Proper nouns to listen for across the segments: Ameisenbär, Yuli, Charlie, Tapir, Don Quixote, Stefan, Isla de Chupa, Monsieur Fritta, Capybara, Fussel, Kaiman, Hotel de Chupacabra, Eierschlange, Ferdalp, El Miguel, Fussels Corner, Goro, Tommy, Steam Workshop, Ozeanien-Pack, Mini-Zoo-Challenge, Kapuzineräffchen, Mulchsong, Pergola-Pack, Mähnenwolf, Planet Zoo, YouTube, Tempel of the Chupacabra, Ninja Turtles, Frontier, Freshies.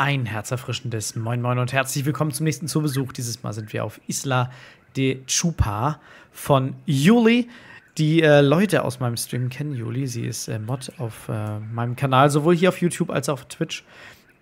Ein herzerfrischendes Moin Moin und herzlich willkommen zum nächsten Zoobesuch. Dieses Mal sind wir auf Isla de Chupa von Yuli. Die Leute aus meinem Stream kennen Yuli. Sie ist Mod auf meinem Kanal, sowohl hier auf YouTube als auch auf Twitch.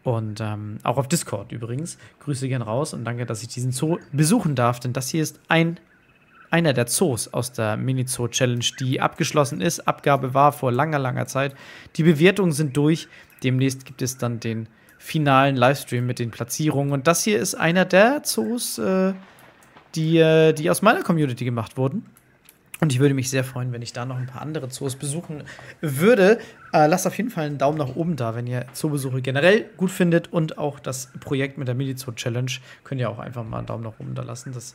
Und auch auf Discord übrigens. Grüße gern raus und danke, dass ich diesen Zoo besuchen darf, denn das hier ist einer der Zoos aus der Mini-Zoo-Challenge, die abgeschlossen ist. Abgabe war vor langer, langer Zeit. Die Bewertungen sind durch. Demnächst gibt es dann den finalen Livestream mit den Platzierungen. Und das hier ist einer der Zoos, die aus meiner Community gemacht wurden. Und ich würde mich sehr freuen, wenn ich da noch ein paar andere Zoos besuchen würde. Lasst auf jeden Fall einen Daumen nach oben da, wenn ihr Zoobesuche generell gut findet. Und auch das Projekt mit der Mini-Zoo-Challenge könnt ihr auch einfach mal einen Daumen nach oben da lassen. Das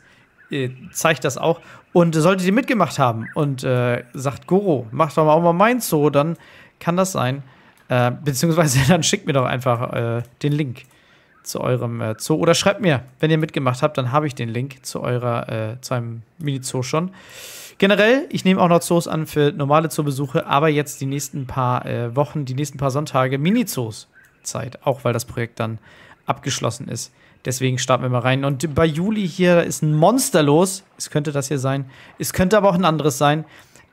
zeigt das auch. Und solltet ihr mitgemacht haben und sagt, Goro, macht doch auch mal mein Zoo, dann kann das sein. Beziehungsweise dann schickt mir doch einfach den Link zu eurem Zoo. Oder schreibt mir, wenn ihr mitgemacht habt, dann habe ich den Link zu einem Mini-Zoo schon. Generell, ich nehme auch noch Zoos an für normale Zoobesuche, aber jetzt die nächsten paar Wochen, die nächsten paar Sonntage Mini-Zoos-Zeit, auch weil das Projekt dann abgeschlossen ist. Deswegen starten wir mal rein. Und bei Yuli hier ist ein Monster los. Es könnte das hier sein. Es könnte aber auch ein anderes sein.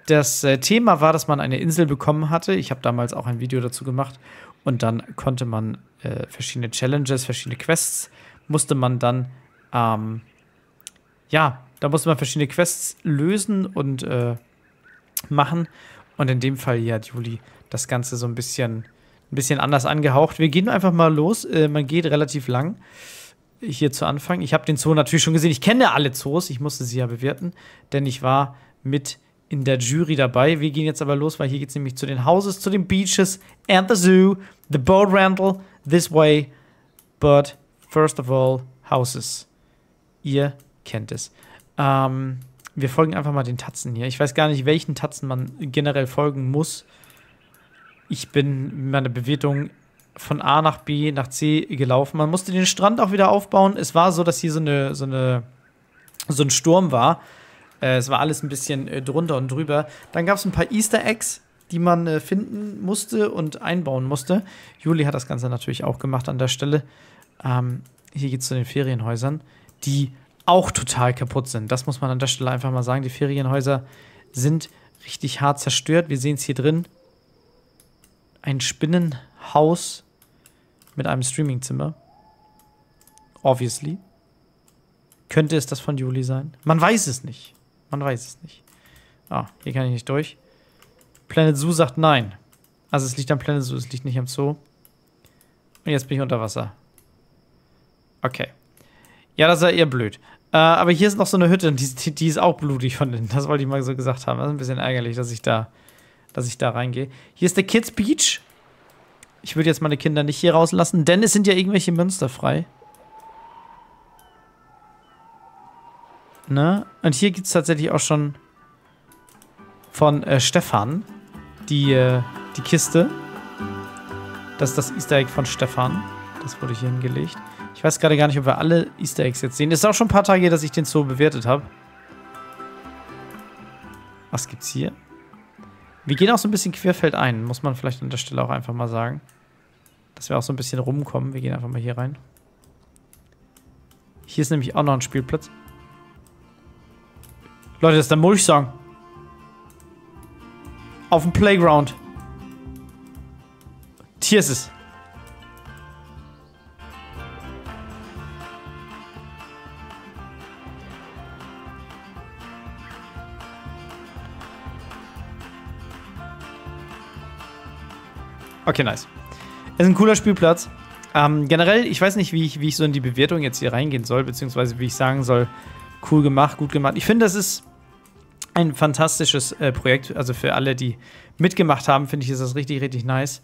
Das Thema war, dass man eine Insel bekommen hatte. Ich habe damals auch ein Video dazu gemacht. Und dann konnte man verschiedene Challenges, verschiedene Quests, musste man dann, da musste man verschiedene Quests lösen und machen. Und in dem Fall hier hat Yuli das Ganze so ein bisschen anders angehaucht. Wir gehen einfach mal los. Man geht relativ lang hier zu Anfang. Ich habe den Zoo natürlich schon gesehen. Ich kenne alle Zoos. Ich musste sie ja bewerten, denn ich war mit in der Jury dabei. Wir gehen jetzt aber los, weil hier geht es nämlich zu den Houses, zu den Beaches and the Zoo, the boat rental, this way. But first of all, Houses. Ihr kennt es. Wir folgen einfach mal den Tatzen hier. Ich weiß gar nicht, welchen Tatzen man generell folgen muss. Ich bin meine Bewertung von A nach B nach C gelaufen. Man musste den Strand auch wieder aufbauen. Es war so, dass hier so ein Sturm war. Es war alles ein bisschen drunter und drüber. Dann gab es ein paar Easter Eggs, die man finden musste und einbauen musste. Yuli hat das Ganze natürlich auch gemacht an der Stelle. Hier geht es zu den Ferienhäusern, die auch total kaputt sind. Das muss man an der Stelle einfach mal sagen. Die Ferienhäuser sind richtig hart zerstört. Wir sehen es hier drin. Ein Spinnenhaus mit einem Streamingzimmer. Obviously. Könnte es das von Yuli sein? Man weiß es nicht. Man weiß es nicht. Ah, hier kann ich nicht durch. Planet Zoo sagt nein. Also es liegt am Planet Zoo, es liegt nicht am Zoo. Und jetzt bin ich unter Wasser. Okay. Ja, das war eher blöd. Aber hier ist noch so eine Hütte und die ist auch blutig von innen. Das wollte ich mal so gesagt haben. Das ist ein bisschen ärgerlich, dass ich da reingehe. Hier ist der Kids Beach. Ich würde jetzt meine Kinder nicht hier rauslassen, denn es sind ja irgendwelche Münster frei. Ne? Und hier gibt es tatsächlich auch schon von Stefan die Kiste. Das ist das Easter Egg von Stefan. Das wurde hier hingelegt. Ich weiß gerade gar nicht, ob wir alle Easter Eggs jetzt sehen. Es ist auch schon ein paar Tage her, dass ich den Zoo bewertet habe. Was gibt's hier? Wir gehen auch so ein bisschen querfeldein, muss man vielleicht an der Stelle auch einfach mal sagen. Dass wir auch so ein bisschen rumkommen. Wir gehen einfach mal hier rein. Hier ist nämlich auch noch ein Spielplatz. Leute, das ist der Mulchsong. Auf dem Playground. Und hier ist es. Okay, nice. Ist ein cooler Spielplatz. Generell, ich weiß nicht, wie ich so in die Bewertung jetzt hier reingehen soll, beziehungsweise wie ich sagen soll, cool gemacht, gut gemacht. Ich finde, das ist ein fantastisches Projekt. Also für alle, die mitgemacht haben, finde ich, ist das richtig, richtig nice.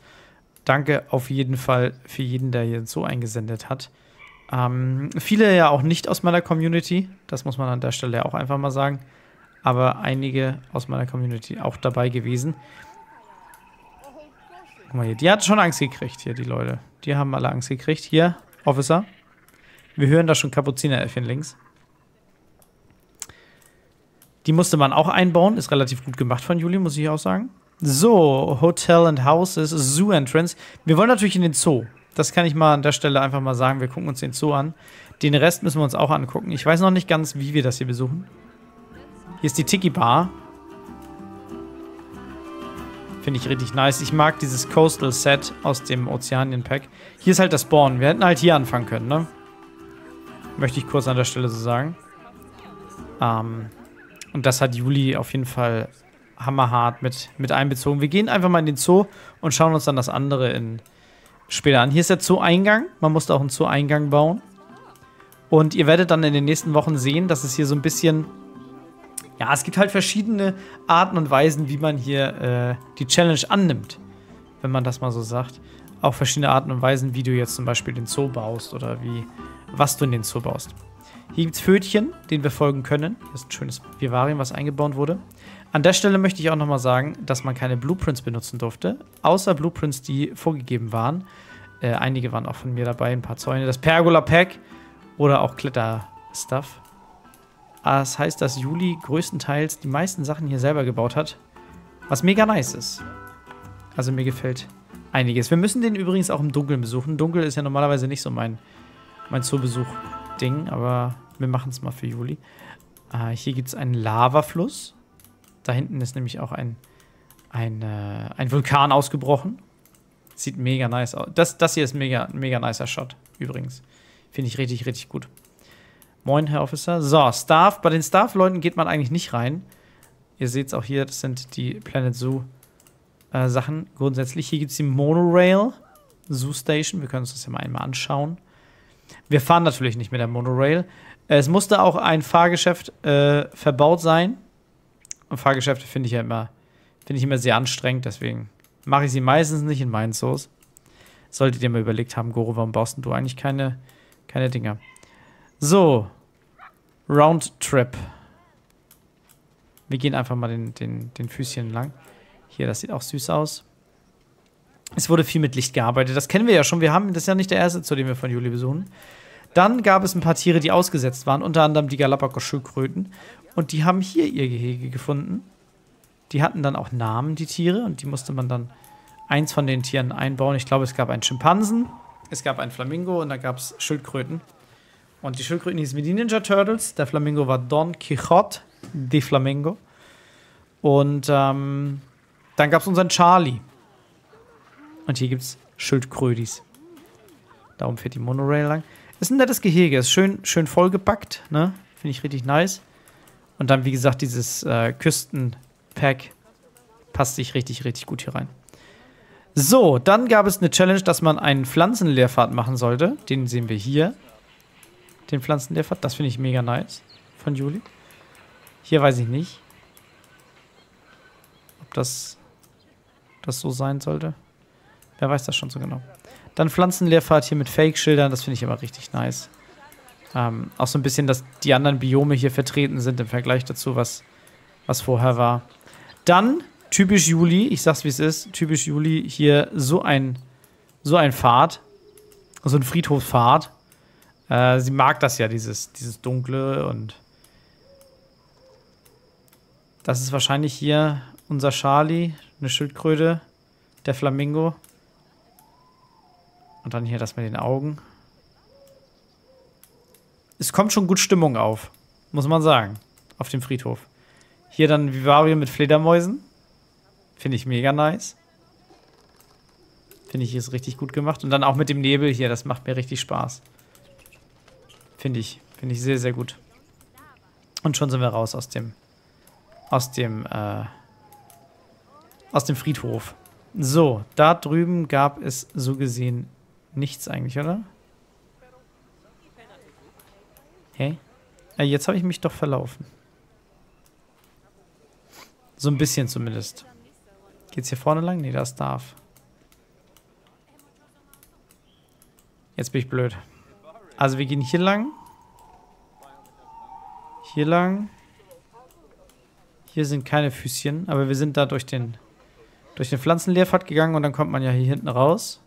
Danke auf jeden Fall für jeden, der hier so eingesendet hat. Viele ja auch nicht aus meiner Community. Das muss man an der Stelle auch einfach mal sagen. Aber einige aus meiner Community auch dabei gewesen. Guck mal hier, die hat schon Angst gekriegt, hier die Leute. Die haben alle Angst gekriegt. Hier, Officer. Wir hören da schon Kapuzineräffchen links. Die musste man auch einbauen. Ist relativ gut gemacht von Yuli, muss ich auch sagen. So, Hotel and Houses, Zoo Entrance. Wir wollen natürlich in den Zoo. Das kann ich mal an der Stelle einfach mal sagen. Wir gucken uns den Zoo an. Den Rest müssen wir uns auch angucken. Ich weiß noch nicht ganz, wie wir das hier besuchen. Hier ist die Tiki-Bar. Finde ich richtig nice. Ich mag dieses Coastal-Set aus dem Ozeanien-Pack. Hier ist halt das Spawn. Wir hätten halt hier anfangen können, ne? Möchte ich kurz an der Stelle so sagen. Und das hat Yuli auf jeden Fall hammerhart mit einbezogen. Wir gehen einfach mal in den Zoo und schauen uns dann das andere später an. Hier ist der Zoo-Eingang. Man musste auch einen Zoo-Eingang bauen. Und ihr werdet dann in den nächsten Wochen sehen, dass es hier so ein bisschen... Ja, es gibt halt verschiedene Arten und Weisen, wie man hier die Challenge annimmt. Wenn man das mal so sagt. Auch verschiedene Arten und Weisen, wie du jetzt zum Beispiel den Zoo baust oder was du in den Zoo baust. Hier gibt es Pfötchen, denen wir folgen können. Hier ist ein schönes Vivarium, was eingebaut wurde. An der Stelle möchte ich auch nochmal sagen, dass man keine Blueprints benutzen durfte. Außer Blueprints, die vorgegeben waren. Einige waren auch von mir dabei, ein paar Zäune. Das Pergola-Pack oder auch Kletterstuff. Das heißt, dass Yuli größtenteils die meisten Sachen hier selber gebaut hat, was mega nice ist. Also mir gefällt einiges. Wir müssen den übrigens auch im Dunkeln besuchen. Dunkel ist ja normalerweise nicht so mein Zoo-Besuch-Ding, aber wir machen es mal für Yuli. Hier gibt es einen Lavafluss. Da hinten ist nämlich auch ein Vulkan ausgebrochen. Sieht mega nice aus. Das hier ist mega nicer Shot übrigens. Finde ich richtig, richtig gut. Moin, Herr Officer. So, Staff. Bei den Staff-Leuten geht man eigentlich nicht rein. Ihr seht es auch hier, das sind die Planet Zoo-Sachen grundsätzlich. Hier gibt es die Monorail Zoo Station. Wir können uns das ja mal einmal anschauen. Wir fahren natürlich nicht mit der Monorail. Es musste auch ein Fahrgeschäft verbaut sein. Und Fahrgeschäfte finde ich immer sehr anstrengend, deswegen mache ich sie meistens nicht in meinen Zoos. Solltet ihr mal überlegt haben, Goro, warum baust du eigentlich keine Dinger? So. Roundtrip. Wir gehen einfach mal den Füßchen lang. Hier, das sieht auch süß aus. Es wurde viel mit Licht gearbeitet. Das kennen wir ja schon. Das ist ja nicht der erste Zoo, den wir von Yuli besuchen. Dann gab es ein paar Tiere, die ausgesetzt waren. Unter anderem die Galapagos-Schildkröten. Und die haben hier ihr Gehege gefunden. Die hatten dann auch Namen, die Tiere. Und die musste man dann eins von den Tieren einbauen. Ich glaube, es gab einen Schimpansen. Es gab einen Flamingo. Und da gab es Schildkröten. Und die Schildkröten hießen wie die Ninja Turtles. Der Flamingo war Don Quixote, die Flamingo. Und dann gab es unseren Charlie. Und hier gibt es Schildkrötis. Da oben fährt die Monorail lang. Ist ein nettes Gehege. Ist schön vollgepackt. Ne? Finde ich richtig nice. Und dann, wie gesagt, dieses Küstenpack passt sich richtig, richtig gut hier rein. So, dann gab es eine Challenge, dass man einen Pflanzenlehrpfad machen sollte. Den sehen wir hier. Den Pflanzenlehrpfad. Das finde ich mega nice. Von Yuli. Hier weiß ich nicht, ob das so sein sollte. Wer weiß das schon so genau. Dann Pflanzenlehrpfad hier mit Fake-Schildern. Das finde ich immer richtig nice. Auch so ein bisschen, dass die anderen Biome hier vertreten sind im Vergleich dazu, was vorher war. Dann typisch Yuli. Ich sag's, wie es ist. Typisch Yuli hier so ein Pfad. So ein Friedhofspfad. Sie mag das ja, dieses Dunkle, und das ist wahrscheinlich hier unser Charlie, eine Schildkröte, der Flamingo und dann hier das mit den Augen. Es kommt schon gut Stimmung auf, muss man sagen, auf dem Friedhof. Hier dann ein Vivarium mit Fledermäusen, finde ich mega nice. Finde ich, ist richtig gut gemacht, und dann auch mit dem Nebel hier, das macht mir richtig Spaß. Finde ich sehr, sehr gut. Und schon sind wir raus aus dem Friedhof. So, da drüben gab es so gesehen nichts eigentlich, oder? Hey? Jetzt habe ich mich doch verlaufen. So ein bisschen zumindest. Geht's hier vorne lang? Nee, das darf. Jetzt bin ich blöd. Also wir gehen hier lang. Hier lang. Hier sind keine Füßchen, aber wir sind da durch den Pflanzenlehrpfad gegangen, und dann kommt man ja hier hinten raus.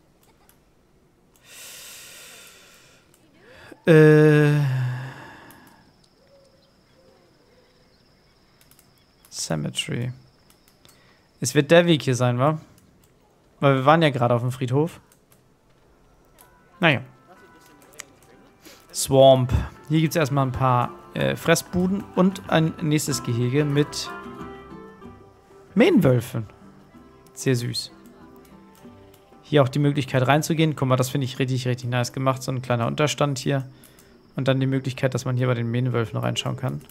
Cemetery. Es wird der Weg hier sein, wa? Weil wir waren ja gerade auf dem Friedhof. Naja. Swamp. Hier gibt es erstmal ein paar Fressbuden und ein nächstes Gehege mit Mähnenwölfen. Sehr süß. Hier auch die Möglichkeit reinzugehen. Guck mal, das finde ich richtig, richtig nice gemacht. So ein kleiner Unterstand hier. Und dann die Möglichkeit, dass man hier bei den Mähnenwölfen reinschauen kann.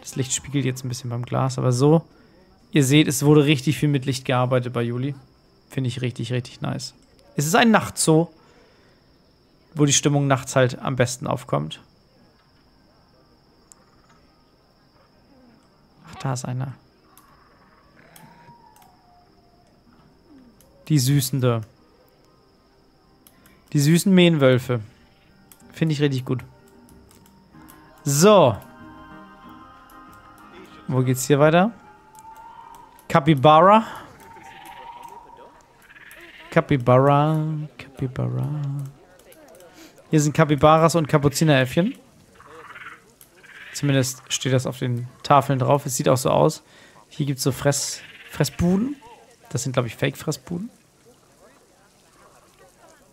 Das Licht spiegelt jetzt ein bisschen beim Glas, aber so. Ihr seht, es wurde richtig viel mit Licht gearbeitet bei Yuli. Finde ich richtig, richtig nice. Es ist ein Nachtzoo, wo die Stimmung nachts halt am besten aufkommt. Ach, da ist einer. Die Süßen da. Die süßen Mähnenwölfe. Finde ich richtig gut. So. Wo geht's hier weiter? Capybara. Capybara. Capybara. Hier sind Capybaras und Kapuzineräffchen. Zumindest steht das auf den Tafeln drauf. Es sieht auch so aus. Hier gibt es so Fressbuden. Das sind, glaube ich, Fake-Fressbuden.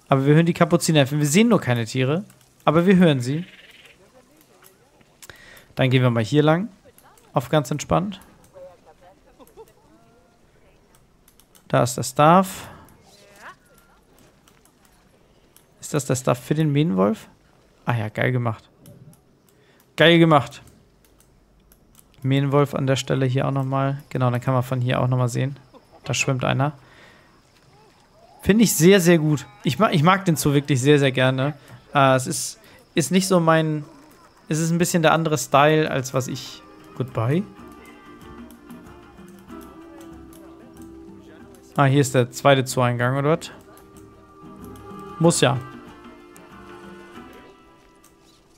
Aber wir hören die Kapuzineräffchen. Wir sehen nur keine Tiere, aber wir hören sie. Dann gehen wir mal hier lang. Auf ganz entspannt. Da ist der Staff. Ist das der Staff für den Mähnenwolf? Ah ja, geil gemacht. Geil gemacht. Mähnenwolf an der Stelle hier auch nochmal. Genau, dann kann man von hier auch nochmal sehen. Da schwimmt einer. Finde ich sehr, sehr gut. Ich mag den Zoo wirklich sehr, sehr gerne. Es ist nicht so mein... Es ist ein bisschen der andere Style, als was ich... Goodbye. Ah, hier ist der zweite Zoo-Eingang, oder was? Muss ja.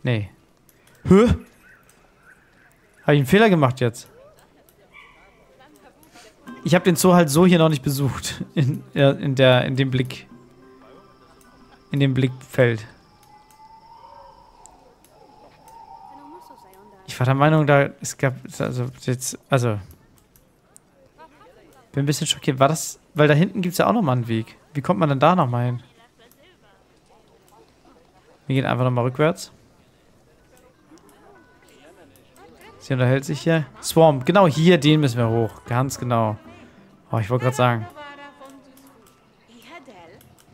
Nee. Hä? Habe ich einen Fehler gemacht jetzt? Ich habe den Zoo halt so hier noch nicht besucht. In dem Blickfeld. Ich war der Meinung, da es gab... Also... Bin ein bisschen schockiert. War das... Weil da hinten gibt es ja auch nochmal einen Weg. Wie kommt man denn da nochmal hin? Wir gehen einfach nochmal rückwärts. Sie unterhält sich hier. Swamp. Genau hier, den müssen wir hoch. Ganz genau. Oh, ich wollte gerade sagen.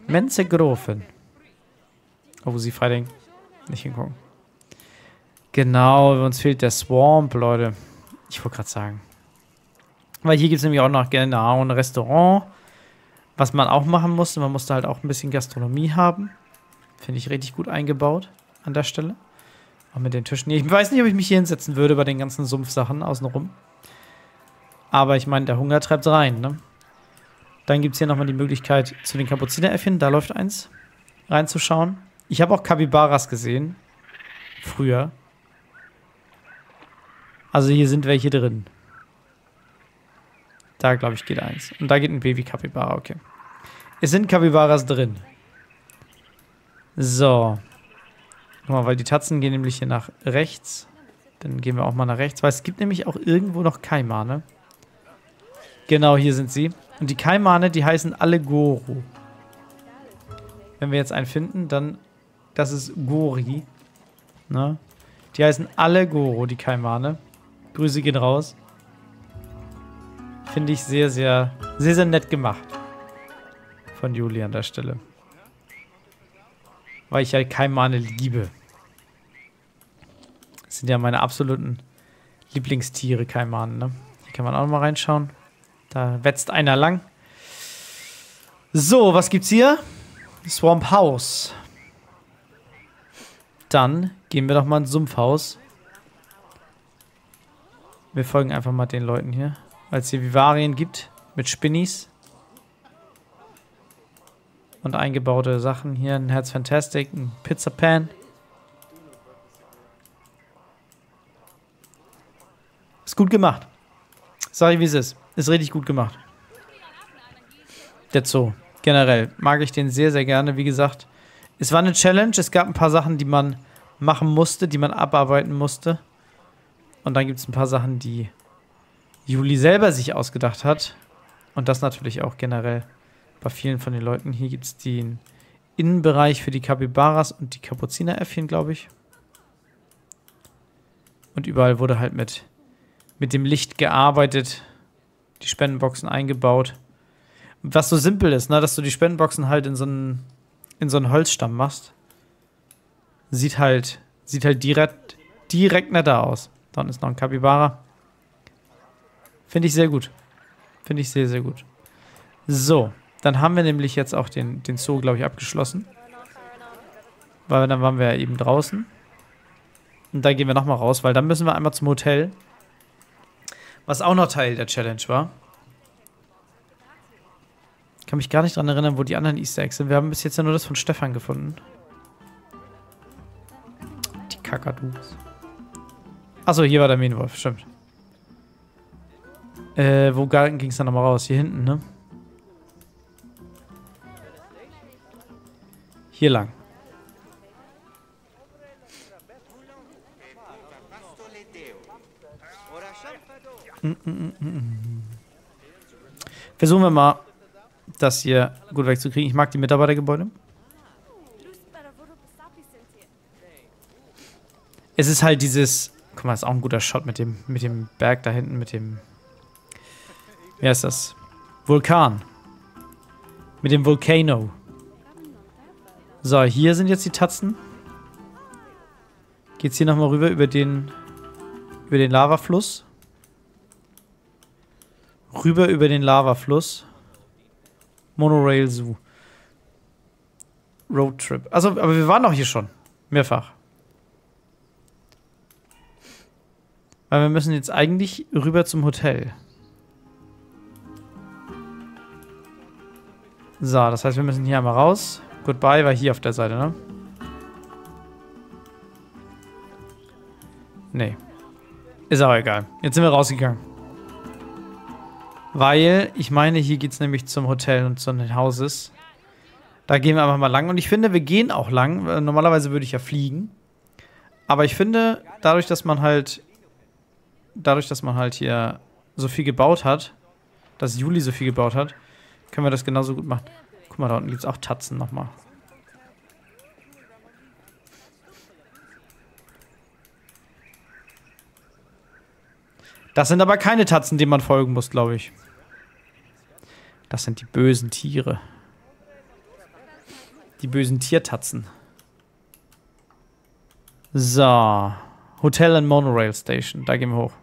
Menzegrofen. Oh, sie Freiding. Nicht hingucken. Genau, uns fehlt der Swamp, Leute. Ich wollte gerade sagen. Weil hier gibt es nämlich auch noch gerne ein Restaurant. Was man auch machen musste. Man musste halt auch ein bisschen Gastronomie haben. Finde ich richtig gut eingebaut an der Stelle. Auch mit den Tischen. Ich weiß nicht, ob ich mich hier hinsetzen würde bei den ganzen Sumpfsachen außenrum. Aber ich meine, der Hunger treibt rein, ne? Dann gibt es hier nochmal die Möglichkeit zu den Kapuzineräffchen. Da läuft eins. Reinzuschauen. Ich habe auch Capybaras gesehen. Früher. Also hier sind welche drin. Da, glaube ich, geht eins. Und da geht ein Baby-Capybara, okay. Es sind Capybaras drin. So. Guck mal, weil die Tatzen gehen nämlich hier nach rechts. Dann gehen wir auch mal nach rechts, weil es gibt nämlich auch irgendwo noch Kaimane. Genau, hier sind sie. Und die Kaimane, die heißen alle Goro. Wenn wir jetzt einen finden, dann... Das ist Gori. Ne? Die heißen alle Goro, die Kaimane. Grüße gehen raus. Finde ich sehr, sehr, sehr, sehr nett gemacht. Von Yuli an der Stelle. Weil ich halt Kaimane liebe. Das sind ja meine absoluten Lieblingstiere, Kaimane, ne? Hier kann man auch mal reinschauen. Da wetzt einer lang. So, was gibt's hier? Swamp House. Dann gehen wir doch mal ins Sumpfhaus. Wir folgen einfach mal den Leuten hier. Weil es hier Vivarien gibt mit Spinnies. Und eingebaute Sachen. Hier ein Herz Fantastic, ein Pizza Pan. Ist gut gemacht. Sag ich, wie es ist. Ist richtig gut gemacht. Der Zoo. Generell mag ich den sehr, sehr gerne. Wie gesagt, es war eine Challenge. Es gab ein paar Sachen, die man machen musste, die man abarbeiten musste. Und dann gibt es ein paar Sachen, die Yuli selber sich ausgedacht hat. Und das natürlich auch generell bei vielen von den Leuten. Hier gibt es den Innenbereich für die Capybaras und die Kapuzineräffchen, glaube ich. Und überall wurde halt mit dem Licht gearbeitet, die Spendenboxen eingebaut. Was so simpel ist, ne? Dass du die Spendenboxen halt in so einen Holzstamm machst. Sieht halt direkt netter aus. Da unten ist noch ein Capybara. Finde ich sehr gut. Finde ich sehr, sehr gut. So, dann haben wir nämlich jetzt auch den Zoo, glaube ich, abgeschlossen. Weil dann waren wir ja eben draußen. Und dann gehen wir nochmal raus, weil dann müssen wir einmal zum Hotel. Was auch noch Teil der Challenge war. Ich kann mich gar nicht daran erinnern, wo die anderen Easter Eggs sind. Wir haben bis jetzt ja nur das von Stefan gefunden. Die Kakadus. Achso, hier war der Mähnenwolf, stimmt. Wo ging es dann nochmal raus? Hier hinten, ne? Hier lang. Versuchen wir mal, das hier gut wegzukriegen. Ich mag die Mitarbeitergebäude. Es ist halt dieses... Guck mal, das ist auch ein guter Shot mit dem Berg da hinten, mit dem... Wie heißt das? Vulkan. Mit dem Volcano. So, hier sind jetzt die Tatzen. Geht's hier nochmal rüber über den Lavafluss. Rüber über den Lavafluss. Monorail Zoo. Roadtrip. Also, aber wir waren doch hier schon. Mehrfach. Weil wir müssen jetzt eigentlich rüber zum Hotel. So, das heißt, wir müssen hier einmal raus. Goodbye war hier auf der Seite, ne? Nee. Ist aber egal. Jetzt sind wir rausgegangen. Weil, ich meine, hier geht's nämlich zum Hotel und zu den Houses. Da gehen wir einfach mal lang. Und ich finde, wir gehen auch lang. Normalerweise würde ich ja fliegen. Aber ich finde, dadurch, dass man halt hier so viel gebaut hat, dass Yuli so viel gebaut hat, können wir das genauso gut machen. Guck mal, da unten gibt es auch Tatzen nochmal. Das sind aber keine Tatzen, denen man folgen muss, glaube ich. Das sind die bösen Tiere. Die bösen Tiertatzen. So. Hotel and Monorail Station. Da gehen wir hoch.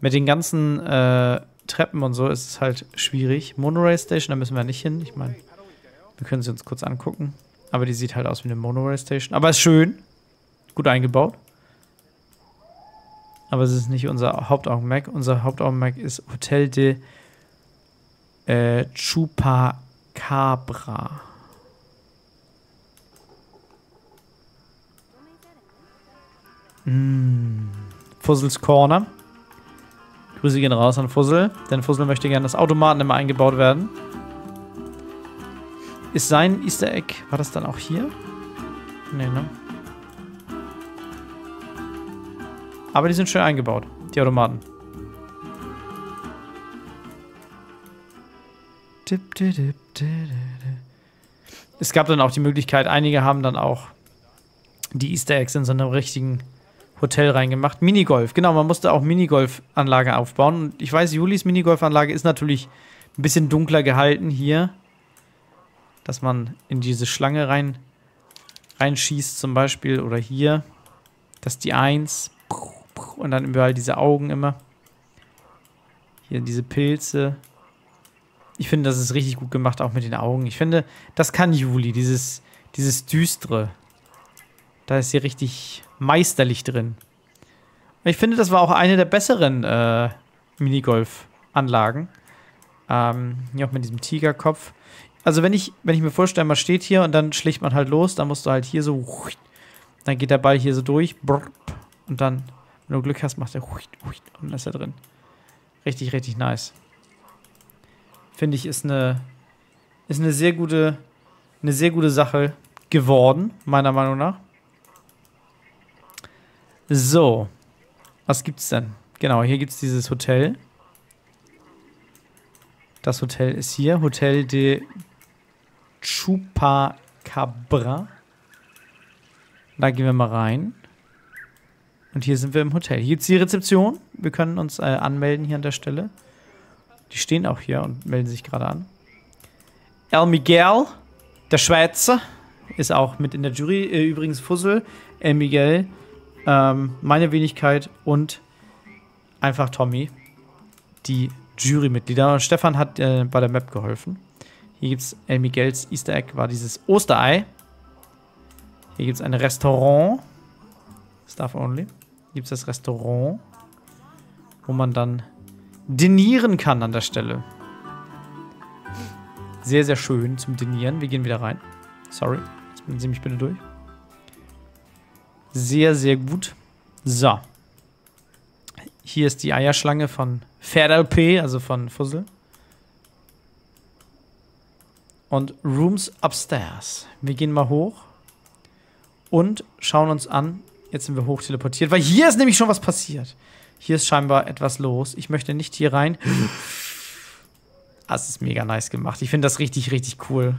Mit den ganzen Treppen und so ist es halt schwierig. Monorail Station, da müssen wir nicht hin. Ich meine, wir können sie uns kurz angucken. Aber die sieht halt aus wie eine Monorail Station. Aber ist schön. Gut eingebaut. Aber es ist nicht unser Hauptaugenmerk. Unser Hauptaugenmerk ist Hotel de Chupacabra. Fussels Corner. Grüße gehen raus an Fussel, denn Fussel möchte gerne, dass Automaten immer eingebaut werden. Ist sein Easter Egg, war das dann auch hier? Nee, ne? Aber die sind schön eingebaut, die Automaten. Es gab dann auch die Möglichkeit, einige haben dann auch die Easter Eggs in so einem richtigen Hotel reingemacht. Minigolf, genau, man musste auch Minigolfanlage aufbauen. Und ich weiß, Julis Minigolfanlage ist natürlich ein bisschen dunkler gehalten hier. Dass man in diese Schlange reinschießt zum Beispiel. Oder hier. Das ist die 1. Und dann überall diese Augen immer. Hier diese Pilze. Ich finde, das ist richtig gut gemacht, auch mit den Augen. Ich finde, das kann Juli, dieses Düstere. Da ist sie richtig meisterlich drin. Ich finde, das war auch eine der besseren Minigolf-Anlagen. Hier auch mit diesem Tigerkopf. Also wenn ich mir vorstelle, man steht hier und dann schlägt man halt los, dann musst du halt hier so, dann geht der Ball hier so durch und dann, wenn du Glück hast, macht er und dann ist er drin. Richtig, richtig nice. Finde ich, ist eine sehr gute Sache geworden, meiner Meinung nach. So, was gibt's denn? Genau, hier gibt's dieses Hotel. Das Hotel ist hier, Hotel de Chupacabra. Da gehen wir mal rein. Und hier sind wir im Hotel. Hier gibt es die Rezeption. Wir können uns anmelden hier an der Stelle. Die stehen auch hier und melden sich gerade an. El Miguel, der Schweizer, ist auch mit in der Jury. Übrigens Fussel, El Miguel, meine Wenigkeit und einfach Tommy, die Jurymitglieder. Und Stefan hat bei der Map geholfen. Hier gibt es El Miguels Easter Egg, war dieses Osterei. Hier gibt es ein Restaurant. Staff only. Hier gibt es das Restaurant, wo man dann dinieren kann an der Stelle. Sehr, sehr schön zum Dinieren. Wir gehen wieder rein. Sorry. Jetzt zieh mich bitte durch. Sehr, sehr gut. So. Hier ist die Eierschlange von Ferdalp, also von Fussel. Und Rooms Upstairs. Wir gehen mal hoch und schauen uns an. Jetzt sind wir hoch teleportiert, weil hier ist nämlich schon was passiert. Hier ist scheinbar etwas los. Ich möchte nicht hier rein. Das ist mega nice gemacht. Ich finde das richtig, richtig cool.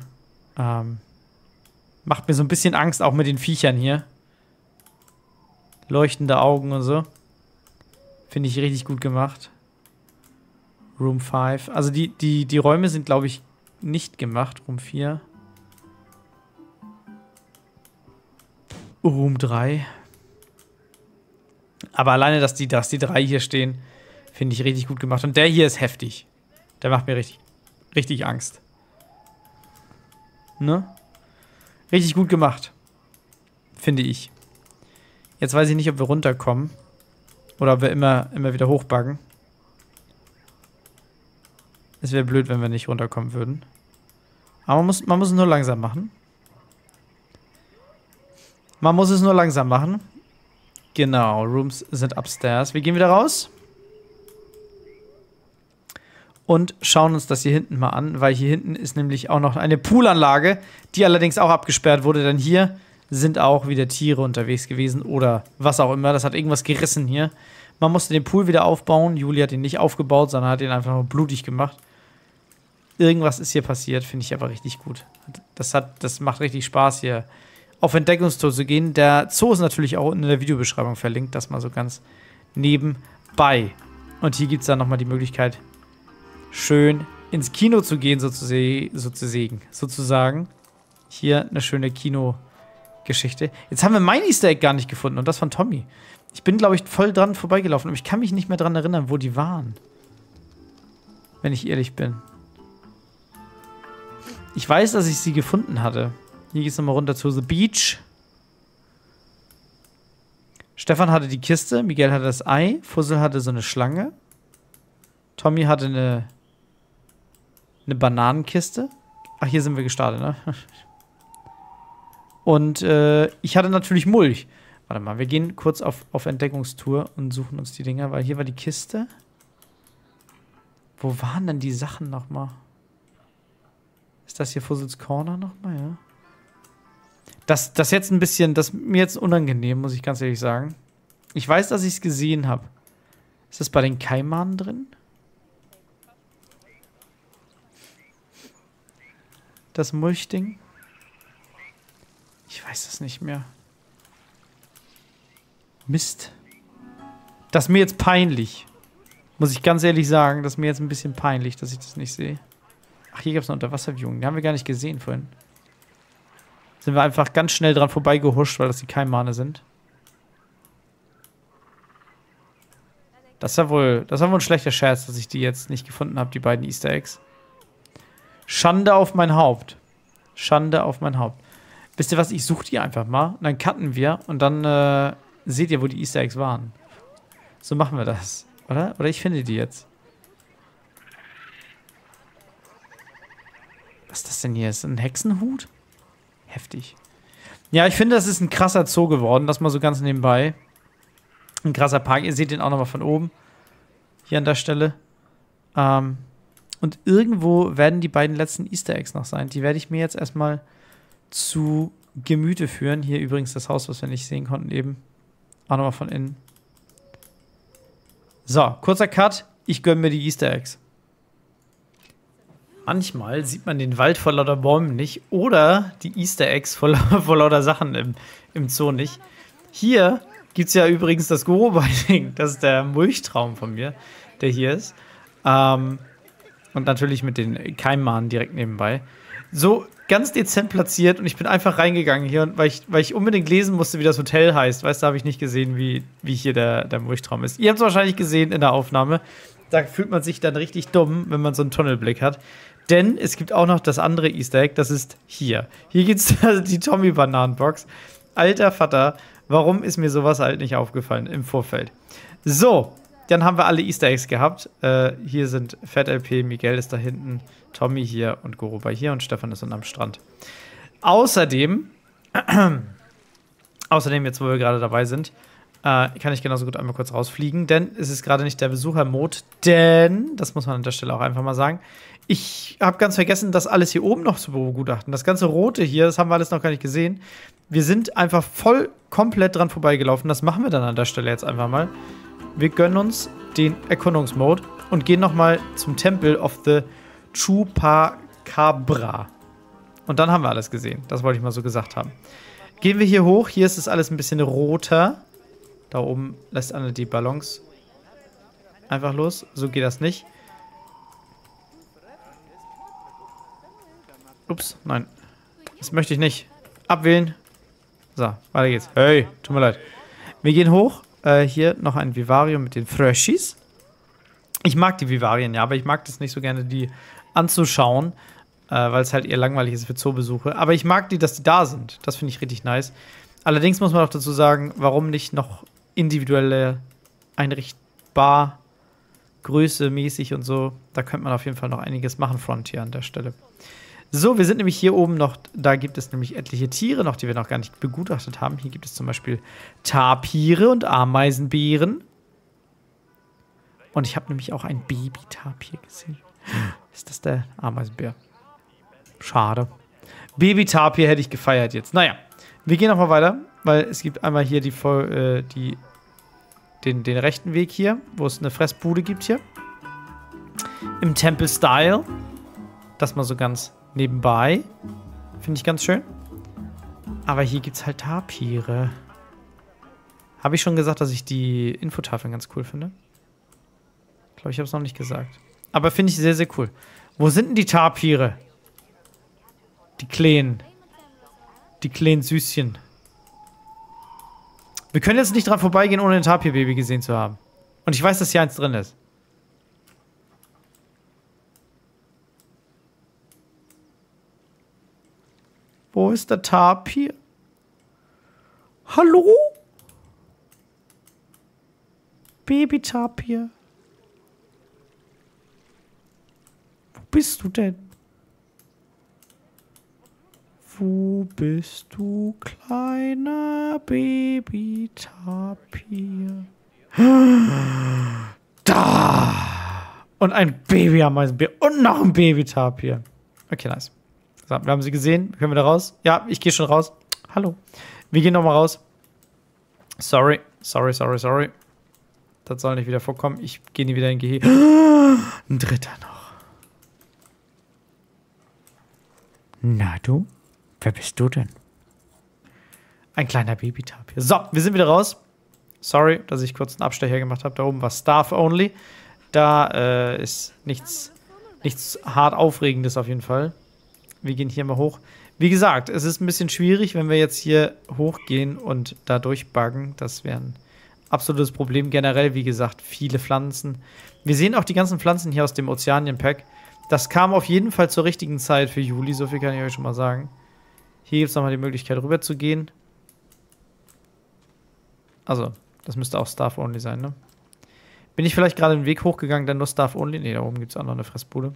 Macht mir so ein bisschen Angst, auch mit den Viechern hier. Leuchtende Augen und so. Finde ich richtig gut gemacht. Room 5. Also die Räume sind, glaube ich, nicht gemacht. Room 4. Room 3. Aber alleine, dass die drei hier stehen, finde ich richtig gut gemacht. Und der hier ist heftig. Der macht mir richtig, richtig Angst. Ne? Richtig gut gemacht. Finde ich. Jetzt weiß ich nicht, ob wir runterkommen. Oder ob wir immer wieder hochbuggen. Es wäre blöd, wenn wir nicht runterkommen würden. Aber man muss es nur langsam machen. Man muss es nur langsam machen. Genau, Rooms sind upstairs. Wir gehen wieder raus. Und schauen uns das hier hinten mal an, weil hier hinten ist nämlich auch noch eine Poolanlage, die allerdings auch abgesperrt wurde, denn hier sind auch wieder Tiere unterwegs gewesen oder was auch immer. Das hat irgendwas gerissen hier. Man musste den Pool wieder aufbauen. Juli hat ihn nicht aufgebaut, sondern hat ihn einfach nur blutig gemacht. Irgendwas ist hier passiert, finde ich aber richtig gut. Das macht richtig Spaß, hier auf Entdeckungstour zu gehen. Der Zoo ist natürlich auch in der Videobeschreibung verlinkt, das mal so ganz nebenbei. Und hier gibt es dann nochmal die Möglichkeit, schön ins Kino zu gehen, sozusagen. Hier eine schöne Kino-Geschichte. Jetzt haben wir mein Easter Egg gar nicht gefunden und das von Tommy. Ich bin, glaube ich, voll dran vorbeigelaufen, aber ich kann mich nicht mehr dran erinnern, wo die waren. Wenn ich ehrlich bin. Ich weiß, dass ich sie gefunden hatte. Hier geht es nochmal runter zu The Beach. Stefan hatte die Kiste, Miguel hatte das Ei, Fussel hatte so eine Schlange. Tommy hatte eine Bananenkiste. Ach, hier sind wir gestartet, ne? Und ich hatte natürlich Mulch. Warte mal, wir gehen kurz auf Entdeckungstour und suchen uns die Dinger, weil hier war die Kiste. Wo waren denn die Sachen nochmal? Ist das hier Fussels Corner nochmal, ja? Das jetzt ein bisschen, das ist mir jetzt unangenehm, muss ich ganz ehrlich sagen. Ich weiß, dass ich es gesehen habe. Ist das bei den Kaiman drin? Das Mulchding? Ich weiß das nicht mehr. Mist. Das ist mir jetzt peinlich. Muss ich ganz ehrlich sagen, das ist mir jetzt ein bisschen peinlich, dass ich das nicht sehe. Ach, hier gab es eine Unterwasserviewung. Die haben wir gar nicht gesehen vorhin. Sind wir einfach ganz schnell dran vorbeigehuscht, weil das die Keimahne sind. Das war wohl ein schlechter Scherz, dass ich die jetzt nicht gefunden habe, die beiden Easter Eggs. Schande auf mein Haupt. Schande auf mein Haupt. Wisst ihr was? Ich suche die einfach mal. Und dann cutten wir. Und dann seht ihr, wo die Easter Eggs waren. So machen wir das. Oder? Oder ich finde die jetzt. Was ist das denn hier? Ist das ein Hexenhut? Heftig. Ja, ich finde, das ist ein krasser Zoo geworden. Das mal so ganz nebenbei. Ein krasser Park. Ihr seht den auch nochmal von oben. Hier an der Stelle. Und irgendwo werden die beiden letzten Easter Eggs noch sein. Die werde ich mir jetzt erstmal zu Gemüte führen. Hier übrigens das Haus, was wir nicht sehen konnten eben. Auch nochmal von innen. So, kurzer Cut. Ich gönne mir die Easter Eggs. Manchmal sieht man den Wald vor lauter Bäumen nicht oder die Easter Eggs vor lauter Sachen im Zoo nicht. Hier gibt es ja übrigens das Goro-Biting. Das ist der Mulchtraum von mir, der hier ist. Und natürlich mit den Kaiman direkt nebenbei. So ganz dezent platziert und ich bin einfach reingegangen hier, weil ich unbedingt lesen musste, wie das Hotel heißt. Weißt du, da habe ich nicht gesehen, wie hier der Mulchtraum ist. Ihr habt es wahrscheinlich gesehen in der Aufnahme. Da fühlt man sich dann richtig dumm, wenn man so einen Tunnelblick hat. Denn es gibt auch noch das andere Easter Egg, das ist hier. Hier gibt es die Tommy-Bananenbox. Alter Vater, warum ist mir sowas halt nicht aufgefallen im Vorfeld? So, dann haben wir alle Easter Eggs gehabt. Hier sind Ferdalp, Miguel ist da hinten, Tommy hier und Goro bei hier und Stefan ist dann am Strand. Außerdem, jetzt wo wir gerade dabei sind, kann ich genauso gut einmal kurz rausfliegen, denn es ist gerade nicht der Besuchermod, denn, das muss man an der Stelle auch einfach mal sagen, ich habe ganz vergessen, das alles hier oben noch zu begutachten. Das ganze Rote hier, das haben wir alles noch gar nicht gesehen. Wir sind einfach voll komplett dran vorbeigelaufen. Das machen wir dann an der Stelle jetzt einfach mal. Wir gönnen uns den Erkundungsmod und gehen nochmal zum Tempel of the Chupacabra. Und dann haben wir alles gesehen. Das wollte ich mal so gesagt haben. Gehen wir hier hoch. Hier ist es alles ein bisschen roter. Da oben lässt Anne die Ballons einfach los. So geht das nicht. Ups, nein. Das möchte ich nicht. Abwählen. So, weiter geht's. Hey, tut mir leid. Wir gehen hoch. Hier noch ein Vivarium mit den Freshies. Ich mag die Vivarien, ja, aber ich mag das nicht so gerne, die anzuschauen, weil es halt eher langweilig ist für Zoobesuche. Aber ich mag die, dass die da sind. Das finde ich richtig nice. Allerdings muss man auch dazu sagen, warum nicht noch individuelle einrichtbar Größe mäßig und so. Da könnte man auf jeden Fall noch einiges machen, Frontier an der Stelle. So, wir sind nämlich hier oben noch, da gibt es nämlich etliche Tiere noch, die wir noch gar nicht begutachtet haben. Hier gibt es zum Beispiel Tapire und Ameisenbären. Und ich habe nämlich auch ein Baby-Tapir gesehen. Ist das der Ameisenbär? Schade. Baby-Tapir hätte ich gefeiert jetzt. Naja. Wir gehen nochmal weiter, weil es gibt einmal hier den rechten Weg hier, wo es eine Fressbude gibt hier. Im Tempel-Style. Das mal so ganz nebenbei. Finde ich ganz schön. Aber hier gibt es halt Tapire. Habe ich schon gesagt, dass ich die Infotafeln ganz cool finde? Ich glaube, ich habe es noch nicht gesagt. Aber finde ich sehr, sehr cool. Wo sind denn die Tapire? Die Kleinen. Die kleinen Süßchen. Wir können jetzt nicht dran vorbeigehen, ohne ein Tapir-Baby gesehen zu haben. Und ich weiß, dass hier eins drin ist. Wo ist der Tapir? Hallo? Baby-Tapir. Wo bist du denn? Wo bist du, kleiner Baby-Tapir? Da! Und ein Baby-Ameisenbär und noch ein Baby-Tapir. Okay, nice. So, wir haben sie gesehen. Können wir da raus? Ja, ich gehe schon raus. Hallo. Wir gehen nochmal raus. Sorry, sorry, sorry, sorry. Das soll nicht wieder vorkommen. Ich gehe nie wieder in Gehege. Ein dritter noch. Na du? Wer bist du denn? Ein kleiner Baby-Tapir. So, wir sind wieder raus. Sorry, dass ich kurz einen Abstecher gemacht habe. Da oben war Staff Only. Da ist nichts hart Aufregendes auf jeden Fall. Wir gehen hier mal hoch. Wie gesagt, es ist ein bisschen schwierig, wenn wir jetzt hier hochgehen und da durchbuggen. Das wäre ein absolutes Problem. Generell, wie gesagt, viele Pflanzen. Wir sehen auch die ganzen Pflanzen hier aus dem Ozeanien-Pack. Das kam auf jeden Fall zur richtigen Zeit für Juli. So viel kann ich euch schon mal sagen. Hier gibt es nochmal die Möglichkeit, rüber zu gehen. Also, das müsste auch Staff-Only sein, ne? Bin ich vielleicht gerade den Weg hochgegangen, dann nur Staff-Only? Ne, da oben gibt es auch noch eine Fressbude.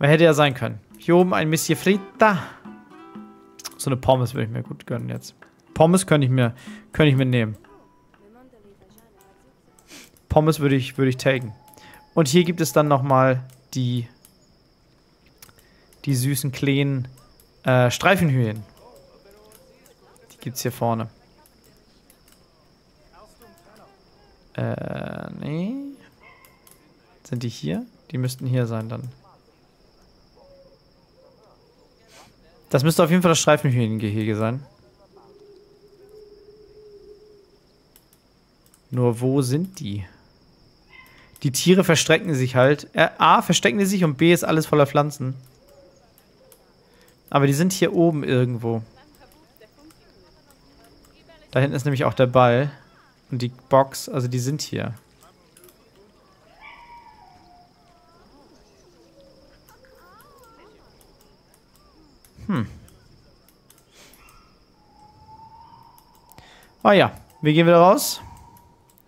Man hätte ja sein können. Hier oben ein Monsieur Fritta. So eine Pommes würde ich mir gut gönnen jetzt. Pommes könnte ich mir nehmen. Pommes würde ich taken. Und hier gibt es dann nochmal die süßen, kleinen Streifenhühnchen. Die gibt's hier vorne. Nee. Sind die hier? Die müssten hier sein dann. Das müsste auf jeden Fall das Streifenhühnengehege sein. Nur wo sind die? Die Tiere verstrecken sich halt. A, verstecken die sich und B, ist alles voller Pflanzen. Aber die sind hier oben irgendwo. Da hinten ist nämlich auch der Ball. Und die Box, also die sind hier. Oh ja, wir gehen wieder raus.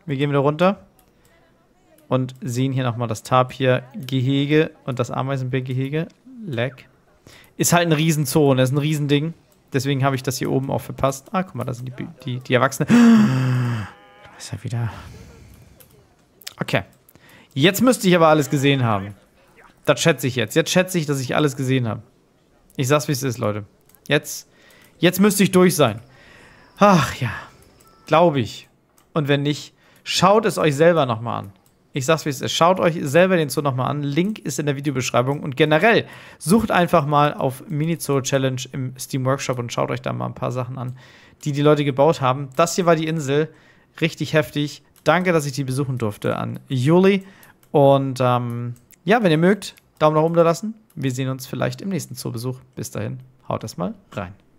Wir gehen wieder runter. Und sehen hier nochmal das Tapir-Gehege und das Ameisenbär-Gehege. Leck. Ist halt ein Riesenzoo, ist ein Riesending. Deswegen habe ich das hier oben auch verpasst. Ah, guck mal, da sind die Erwachsenen. Da ist er wieder. Okay. Jetzt müsste ich aber alles gesehen haben. Das schätze ich jetzt. Jetzt schätze ich, dass ich alles gesehen habe. Ich sag's, wie es ist, Leute. Jetzt müsste ich durch sein. Ach ja. Glaube ich. Und wenn nicht, schaut es euch selber nochmal an. Ich sag's, wie es ist. Schaut euch selber den Zoo nochmal an. Link ist in der Videobeschreibung. Und generell sucht einfach mal auf Mini-Zoo-Challenge im Steam Workshop und schaut euch da mal ein paar Sachen an, die Leute gebaut haben. Das hier war die Insel. Richtig heftig. Danke, dass ich die besuchen durfte an Yuli. Und ja, wenn ihr mögt, Daumen nach oben da lassen. Wir sehen uns vielleicht im nächsten Zoobesuch. Bis dahin, haut erstmal rein.